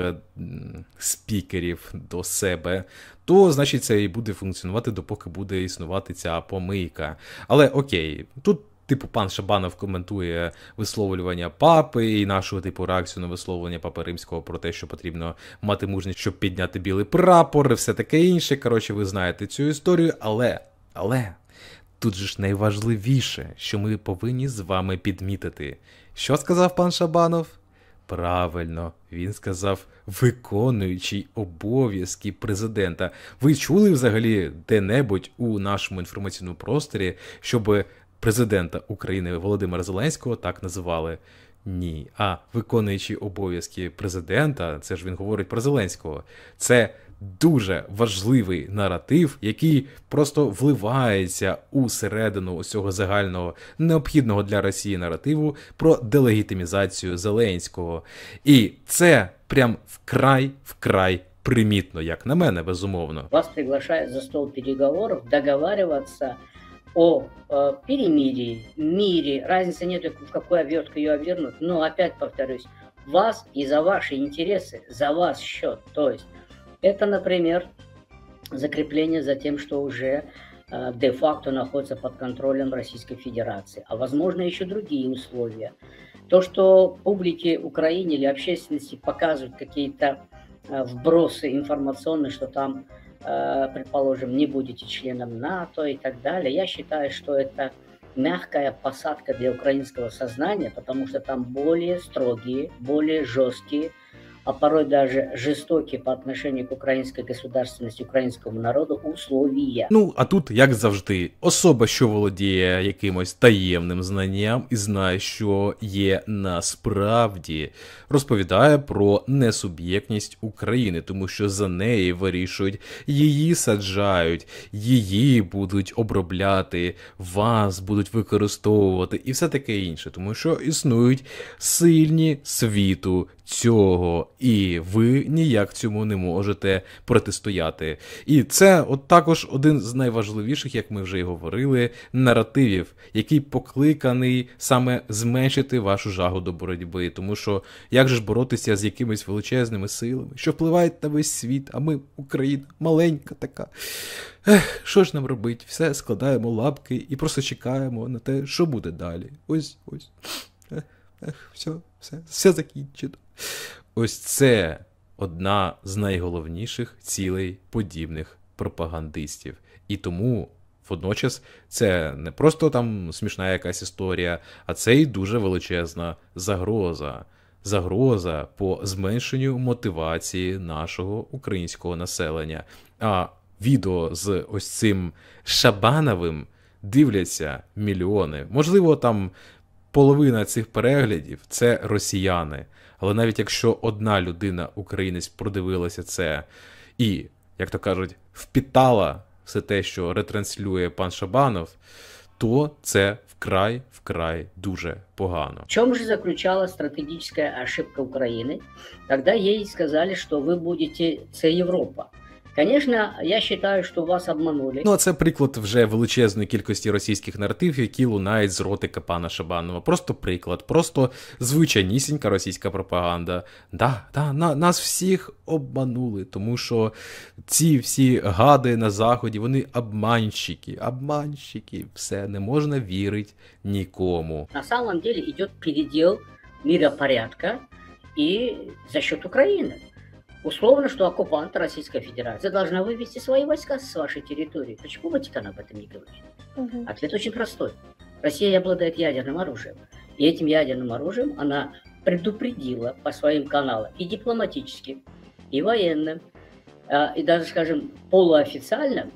спікерів до себе, то, значить, це і буде функціонувати, допоки буде існувати ця помийка. Але окей, тут... Типу, пан Шабанов коментує висловлювання папи і нашу типу реакцію на висловлення папи римського про те, що потрібно мати мужність, щоб підняти білий прапор, і все таке інше. Коротше, ви знаєте цю історію, але, але тут же ж найважливіше, що ми повинні з вами підмітити. Що сказав пан Шабанов? Правильно, він сказав виконуючий обов'язки президента. Ви чули взагалі де-небудь у нашому інформаційному просторі, щоб президента України Володимира Зеленського так називали? Ні. А виконуючий обов'язки президента, це ж він говорить про Зеленського, це дуже важливий наратив, який просто вливається у середину усього загального необхідного для Росії наративу про делегітимізацію Зеленського. І це прям вкрай-вкрай примітно, як на мене, безумовно. Вас приглашають за стол переговорів договарюватися о э, перемирии, мире, разницы нет, в какую обвертку ее обвернуть, но опять повторюсь, вас и за ваши интересы, за вас счет, то есть это, например, закрепление за тем, что уже э, де-факто находится под контролем Российской Федерации, а возможно еще другие условия. То, что публике Украины или общественности показывают какие-то э, вбросы информационные, что там, предположим, не будете членом НАТО и так далее. Я считаю, что это мягкая посадка для украинского сознания, потому что там более строгие, более жесткие, а порой даже жестокие по отношению к украинской государственности, украинскому народу условия. Ну, а тут, як завжди, особа, що володіє якимось таємним знанням і знає, що є насправді, розповідає про несуб'єктність України, тому що за неї вирішують, її саджають, її будуть обробляти, вас будуть використовувати і все таке інше, тому що існують сильні світу цього, і ви ніяк цьому не можете протистояти. І це от також один з найважливіших, як ми вже й говорили, наративів, який покликаний саме зменшити вашу жагу до боротьби. Тому що як же ж боротися з якимись величезними силами, що впливають на весь світ, а ми, Україна, маленька така. Ех, що ж нам робить? Все, складаємо лапки і просто чекаємо на те, що буде далі. Ось, ось. Ех, ех, все, все, все закінчено. Ось це одна з найголовніших цілей подібних пропагандистів. І тому, водночас, це не просто там смішна якась історія, а це і дуже величезна загроза. Загроза по зменшенню мотивації нашого українського населення. А відео з ось цим Шабановим дивляться мільйони. Можливо, там половина цих переглядів – це росіяни. Але навіть якщо одна людина, українець, продивилася це і, як то кажуть, впітала все те, що ретранслює пан Шабанов, то це вкрай, вкрай дуже погано. В чому ж заключалась стратегічна ошибка України? Тоді їй сказали, що ви будете це Європа. Звісно, я вважаю, що вас обманули. Ну, а це приклад вже величезної кількості російських наративів, які лунають з ротика пана Шабанова. Просто приклад, просто звичайнісінька російська пропаганда. Да, да, на, нас всіх обманули, тому що ці всі гади на Заході, вони обманщики, обманщики, все, не можна вірити нікому. На самом деле йде переділ міропорядку і за счет України. Условно, что оккупанты Российской Федерации должна вывести свои войска с вашей территории. Почему Ватикан об этом не говорит? Угу. Ответ очень простой. Россия обладает ядерным оружием. И этим ядерным оружием она предупредила по своим каналам и дипломатическим, и военным, и даже, скажем, полуофициальным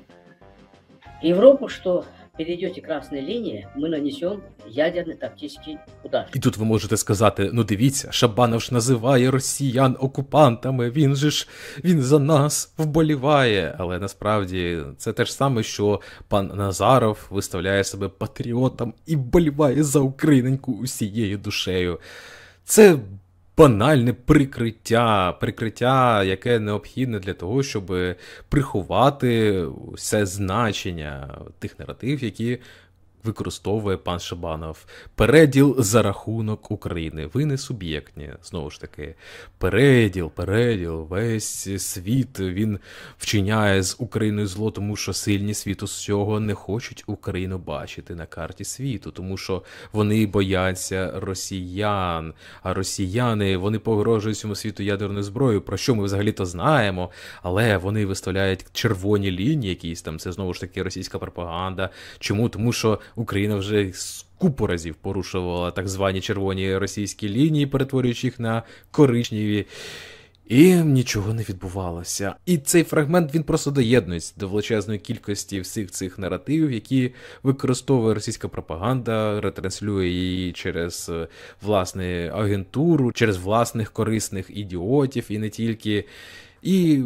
Европу, что перейдете красні лінії, ми нанесемо ядерний тактичний удар. І тут ви можете сказати, ну дивіться, Шабанов ж називає росіян окупантами, він же ж, він за нас вболіває. Але насправді це те ж саме, що пан Назаров виставляє себе патріотом і вболіває за Україненьку усією душею. Це банальне прикриття, прикриття, яке необхідне для того, щоб приховати все значення тих наративів, які використовує пан Шабанов. Переділ за рахунок України. Ви не суб'єктні, знову ж таки. Переділ, переділ, весь світ, він вчиняє з Україною зло, тому що сильні світу з цього не хочуть Україну бачити на карті світу, тому що вони бояться росіян. А росіяни, вони погрожують всьому світу ядерною зброєю, про що ми взагалі-то знаємо, але вони виставляють червоні лінії якісь там, це знову ж таки російська пропаганда. Чому? Тому що Україна вже купу разів порушувала так звані червоні російські лінії, перетворюючи їх на коричневі. І нічого не відбувалося. І цей фрагмент, він просто доєднується до величезної кількості всіх цих наративів, які використовує російська пропаганда, ретранслює її через власну агентуру, через власних корисних ідіотів і не тільки. І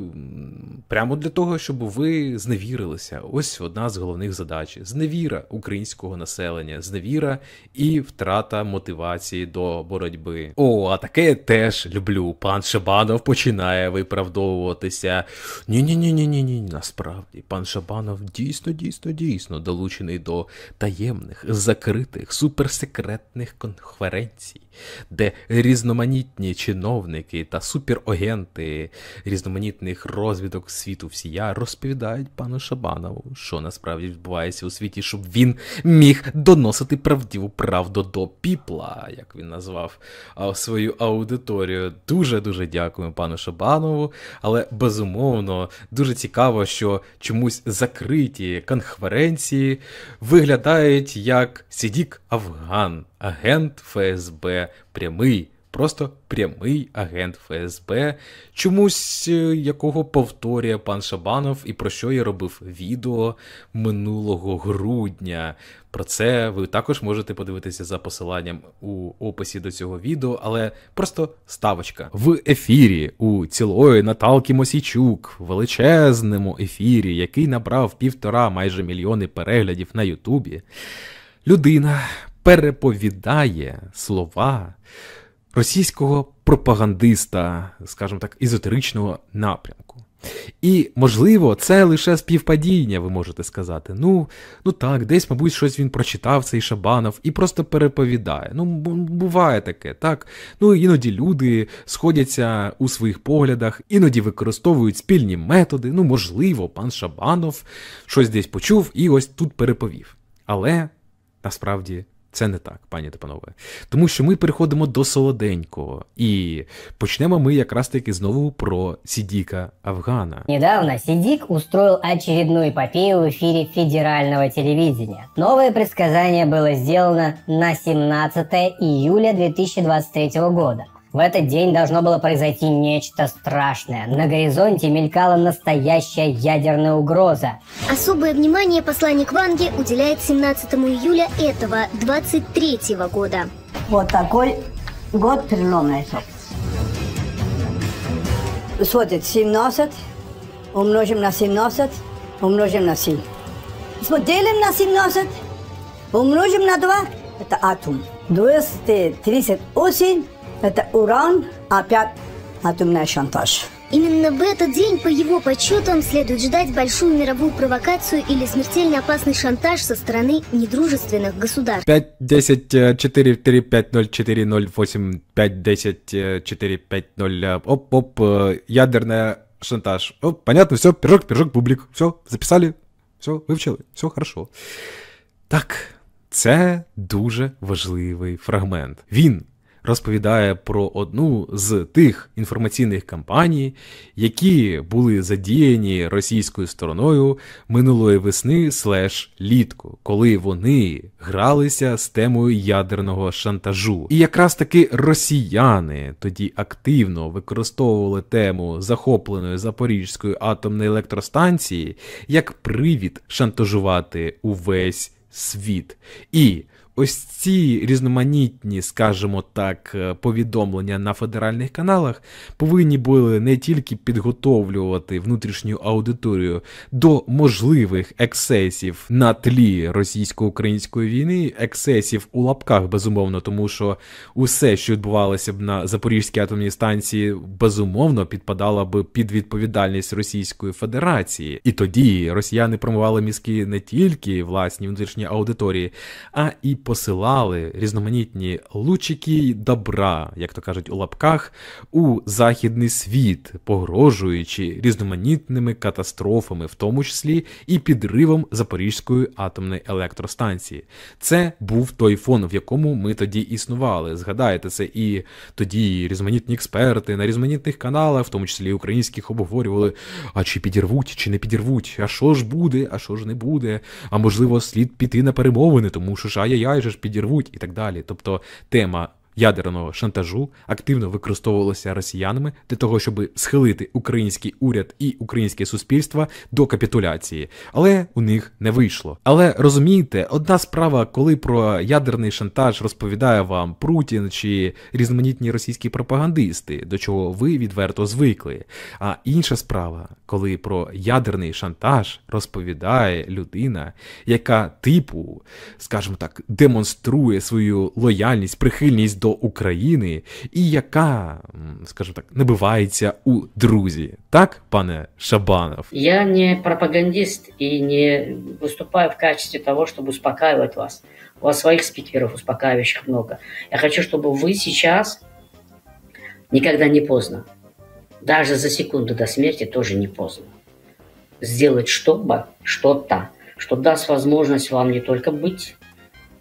прямо для того, щоб ви зневірилися. Ось одна з головних задач. Зневіра українського населення. Зневіра і втрата мотивації до боротьби. О, а таке я теж люблю. Пан Шабанов починає виправдовуватися. Ні-ні-ні-ні-ні-ні, насправді. Пан Шабанов дійсно-дійсно-дійсно долучений до таємних, закритих, суперсекретних конференцій, де різноманітні чиновники та суперагенти різноманітні різноманітних розвідок світу всія розповідають пану Шабанову, що насправді відбувається у світі, щоб він міг доносити правдиву правду до піпла, як він назвав свою аудиторію. Дуже-дуже дякую пану Шабанову, але безумовно дуже цікаво, що чомусь закриті конференції виглядають як Сідік Афган, агент ФСБ, прямий, просто прямий агент ФСБ, чомусь якого повторює пан Шабанов і про що я робив відео минулого грудня. Про це ви також можете подивитися за посиланням у описі до цього відео, але просто ставочка. В ефірі у цілої Наталки Мосійчук, величезному ефірі, який набрав півтора майже мільйони переглядів на Ютубі, людина переповідає слова російського пропагандиста, скажімо так, езотеричного напрямку. І, можливо, це лише співпадіння, ви можете сказати. Ну, ну так, десь, мабуть, щось він прочитав, цей Шабанов, і просто переповідає. Ну, буває таке, так? Ну, іноді люди сходяться у своїх поглядах, іноді використовують спільні методи. Ну, можливо, пан Шабанов щось десь почув і ось тут переповів. Але, насправді, це не так, пані та панове. Тому що ми переходимо до солоденького. І почнемо ми якраз таки знову про Сідіка Афгана. Недавно Сидик устроил очередную эпопею в эфире федерального телевидения. Новое предсказание было сделано на семнадцатое июля две тысячи двадцать третьего года. В этот день должно было произойти нечто страшное. На горизонте мелькала настоящая ядерная угроза. Особое внимание посланник Ванги уделяет семнадцатому июля этого, двадцать третьего года. Вот такой год переломный, собственно. Смотрите, семнадцать умножим на семнадцать, умножим на семь. Делим на семнадцать, умножим на два, это атом. двести тридцать восемь. Это уран, опять атомный шантаж. Именно в этот день, по его подсчетам, следует ждать большую мировую провокацию или смертельно опасный шантаж со стороны недружественных государств. пять десять четыре три пять ноль четыре ноль восемь пять десять четыре пять ноль. Оп, оп, ядерный шантаж. Оп, понятно, все, пирожок, пирожок, бублик. Все, записали, все, вивчили, все хорошо. Так, це дуже важливий фрагмент. Він розповідає про одну з тих інформаційних кампаній, які були задіяні російською стороною минулої весни слеш літку, коли вони гралися з темою ядерного шантажу. І якраз таки росіяни тоді активно використовували тему захопленої Запорізької атомної електростанції як привід шантажувати увесь світ. І ось ці різноманітні, скажімо так, повідомлення на федеральних каналах повинні були не тільки підготовлювати внутрішню аудиторію до можливих ексцесів на тлі російсько-української війни, ексцесів у лапках, безумовно, тому що усе, що відбувалося б на Запорізькій атомній станції, безумовно, підпадало б під відповідальність Російської Федерації. І тоді росіяни промивали мізки не тільки власні внутрішні аудиторії, а і посилали різноманітні лучики добра, як то кажуть у лапках, у західний світ, погрожуючи різноманітними катастрофами, в тому числі і підривом Запорізької атомної електростанції. Це був той фон, в якому ми тоді існували. Згадаєте, це і тоді різноманітні експерти на різноманітних каналах, в тому числі і українських, обговорювали, а чи підірвуть, чи не підірвуть, а що ж буде, а що ж не буде, а можливо слід піти на перемовини, тому що ж ай-яй-яй, же ж підірвуть і так далі. Тобто тема ядерного шантажу активно використовувалася росіянами для того, щоб схилити український уряд і українське суспільство до капітуляції. Але у них не вийшло. Але розумієте, одна справа, коли про ядерний шантаж розповідає вам Путін чи різноманітні російські пропагандисти, до чого ви відверто звикли. А інша справа, коли про ядерний шантаж розповідає людина, яка типу, скажімо так, демонструє свою лояльність, прихильність до до України і яка, скажімо так, набивається у друзі. Так, пане Шабанов? Я не пропагандист и не выступаю в качестве того, чтобы успокаивать вас. У вас своих спикеров успокаивающих много. Я хочу, чтобы вы сейчас, никогда не поздно, даже за секунду до смерти тоже не поздно, сделать чтобы, что-то, что даст возможность вам не только быть,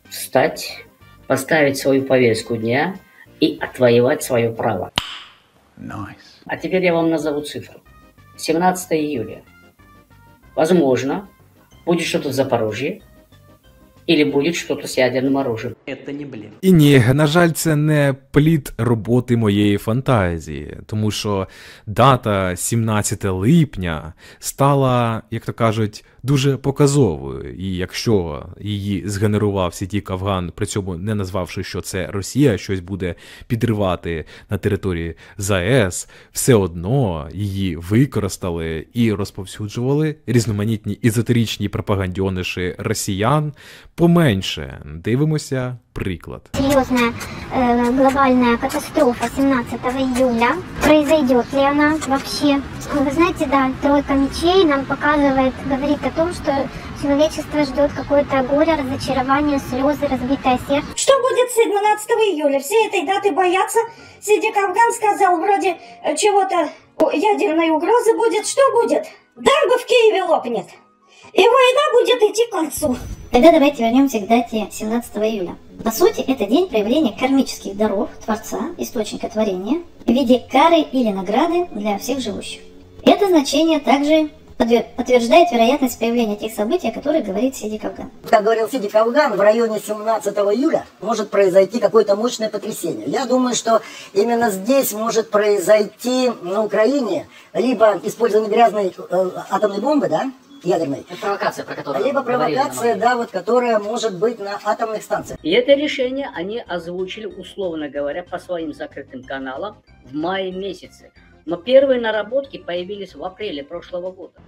встать, поставить свою повестку дня и отвоевать свое право. Nice. А теперь я вам назову цифру. семнадцатое июля. Возможно, будет что-то в Запорожье, или будет что-то с ядерным оружием. Это не блін. І ні, на жаль, це не плід роботи моєї фантазії, тому що дата сімнадцяте липня стала, як то кажуть, дуже показовою. І якщо її згенерував Сідік Афган, при цьому не назвавши, що це Росія, щось буде підривати на території ЗАЕС, все одно її використали і розповсюджували різноманітні езотеричні пропагандьониші росіян. Поменше. Дивимося приклад. Серьезная э, глобальная катастрофа семнадцатого июля. Произойдет ли она вообще? Вы знаете, да, тройка мечей нам показывает, говорит о том, что человечество ждет какое-то горе, разочарование, слезы, разбитое сердце. Что будет семнадцатого июля? Все этой даты боятся. Сидик Афган сказал вроде чего-то ядерной угрозы будет. Что будет? Дамба в Киеве лопнет. И война будет идти к концу. Тогда давайте вернемся к дате семнадцатого июля. По сути, это день проявления кармических даров Творца, источника творения, в виде кары или награды для всех живущих. Это значение также подтверждает вероятность появления тех событий, о которых говорит Сидик Афган. Как говорил Сидик Афган, в районе семнадцатого июля может произойти какое-то мощное потрясение. Я думаю, что именно здесь может произойти на Украине либо использование грязной э, атомной бомбы, да? Ядерной. Это провокация, про которую либо провокация, да, вот, которая может быть на атомных станциях. И это решение они озвучили, условно говоря, по своим закрытым каналам в мае месяце. Но первые наработки появились в апреле прошлого года.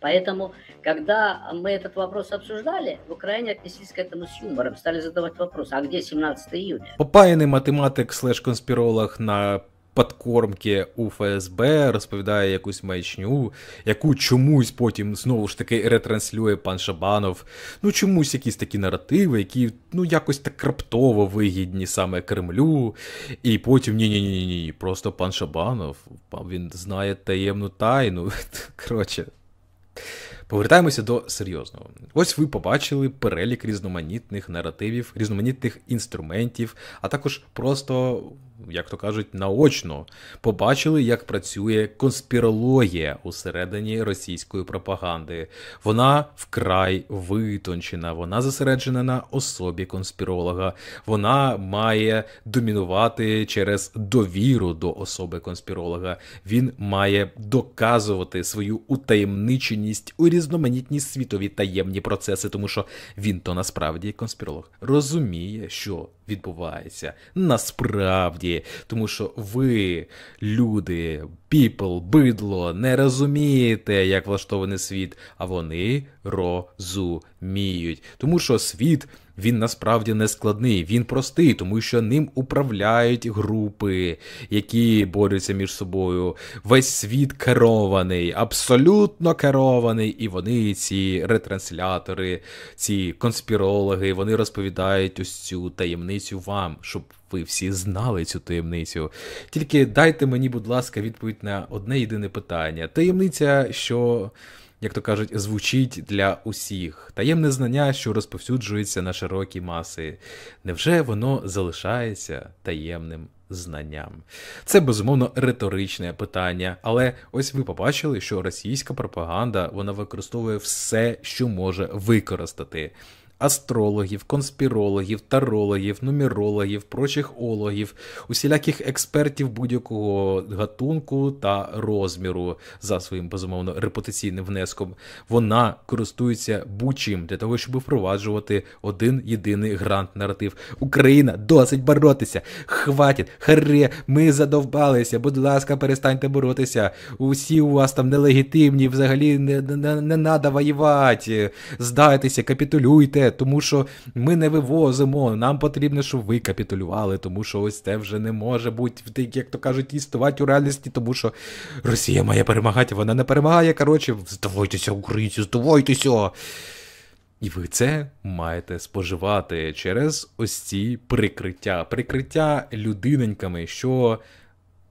Поэтому, когда мы этот вопрос обсуждали, в Украине отнеслись к этому с юмором, стали задавать вопрос, а где семнадцатое июня? Попаянный математик слэш конспиролог на подкормки у ФСБ розповідає якусь маячню, яку чомусь потім знову ж таки ретранслює пан Шабанов. Ну чомусь якісь такі наративи, які ну якось так раптово вигідні саме Кремлю. І потім ні-ні-ні-ні, просто пан Шабанов, він знає таємну тайну. Коротше. Повертаємося до серйозного. Ось ви побачили перелік різноманітних наративів, різноманітних інструментів, а також просто як то кажуть, наочно побачили, як працює конспірологія усередині російської пропаганди. Вона вкрай витончена, вона зосереджена на особі конспіролога, вона має домінувати через довіру до особи конспіролога. Він має доказувати свою утаємниченість у різноманітні світові таємні процеси, тому що він то насправді конспіролог. Розуміє, що відбувається насправді, тому що ви, люди, people, бидло, не розумієте, як влаштований світ, а вони розуміють. Тому що світ, він насправді не складний, він простий, тому що ним управляють групи, які борються між собою. Весь світ керований, абсолютно керований, і вони, ці ретранслятори, ці конспірологи, вони розповідають ось цю таємницю вам, щоб ви всі знали цю таємницю. Тільки дайте мені, будь ласка, відповідь на одне єдине питання. Таємниця, що, як то кажуть, звучить для усіх. Таємне знання, що розповсюджується на широкі маси. Невже воно залишається таємним знанням? Це, безумовно, риторичне питання, але ось ви побачили, що російська пропаганда, вона використовує все, що може використати. Астрологів, конспірологів, тарологів, нумерологів, прочих ологів, усіляких експертів будь-якого гатунку та розміру за своїм, безумовно, репутаційним внеском. Вона користується будь-чим для того, щоб впроваджувати один єдиний гранд-наратив. Україна, досить боротися! Хватить! Харе! Ми задовбалися! Будь ласка, перестаньте боротися! Усі у вас там нелегітимні, взагалі не, не, не, не надо воювати! Здайтеся, капітулюйте! Тому що ми не вивозимо, нам потрібно, щоб ви капітулювали, тому що ось це вже не може бути, як то кажуть, існувати у реальності, тому що Росія має перемагати, вона не перемагає, коротше, здавайтеся, українці, здавайтеся! І ви це маєте споживати через ось ці прикриття. Прикриття людиненьками, що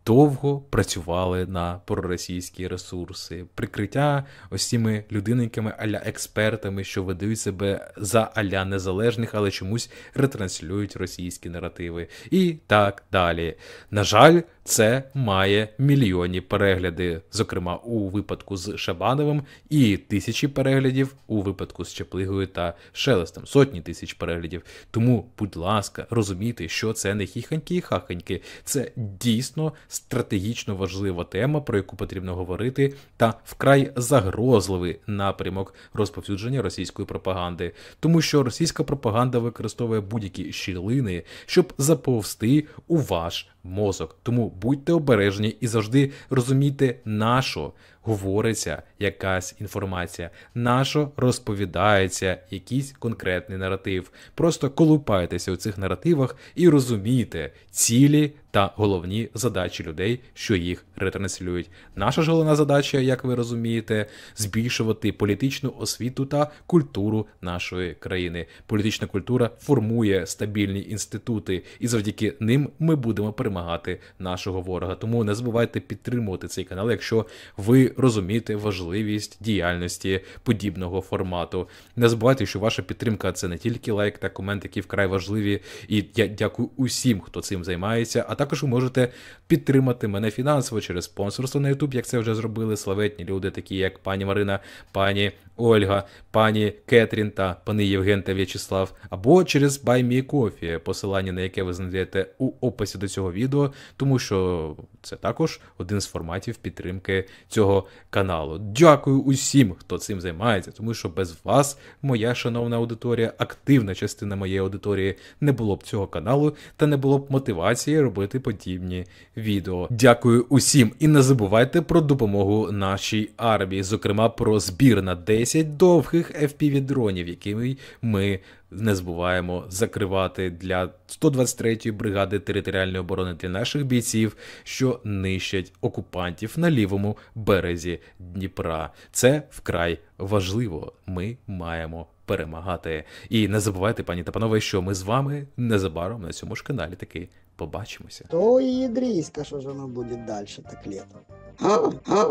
довго працювали на проросійські ресурси. Прикриття ось цими людиненькими а-ля експертами, що видають себе за а-ля незалежних, але чомусь ретранслюють російські наративи. І так далі. На жаль, це має мільйонні перегляди, зокрема у випадку з Шабановим, і тисячі переглядів у випадку з Чаплигою та Шелестом. Сотні тисяч переглядів. Тому, будь ласка, розумійте, що це не хіханьки і хаханьки. Це дійсно стратегічно важлива тема, про яку потрібно говорити, та вкрай загрозливий напрямок розповсюдження російської пропаганди. Тому що російська пропаганда використовує будь-які щілини, щоб заповзти у ваш мозок. Тому будьте обережні і завжди розумійте, на що говориться якась інформація, на що розповідається якийсь конкретний наратив. Просто колупайтеся у цих наративах і розумійте цілі та головні задачі людей, що їх ретранслюють. Наша ж головна задача, як ви розумієте, збільшувати політичну освіту та культуру нашої країни. Політична культура формує стабільні інститути, і завдяки ним ми будемо перемагати нашого ворога. Тому не забувайте підтримувати цей канал, якщо ви розумієте важливість діяльності подібного формату. Не забувайте, що ваша підтримка – це не тільки лайк та комент, які вкрай важливі, і я дякую усім, хто цим займається, а також ви можете підтримати мене фінансово через спонсорство на YouTube, як це вже зробили славетні люди, такі як пані Марина, пані Ольга, пані Кетрін та пани Євген та В'ячеслав, або через Buy Me Coffee, посилання на яке ви знайдете у описі до цього відео, тому що це також один з форматів підтримки цього каналу. Дякую усім, хто цим займається, тому що без вас, моя шановна аудиторія, активна частина моєї аудиторії, не було б цього каналу та не було б мотивації робити подібні відео. Дякую усім і не забувайте про допомогу нашій армії, зокрема про збір на десять довгих еф пі ві-дронів, якими ми не забуваємо закривати для сто двадцять третьої бригади територіальної оборони, для наших бійців, що нищать окупантів на лівому березі Дніпра. Це вкрай важливо. Ми маємо перемагати. І не забувайте, пані та панове, що ми з вами незабаром на цьому ж каналі таки побачимося. То і ігріська, що ж воно буде далі так літом.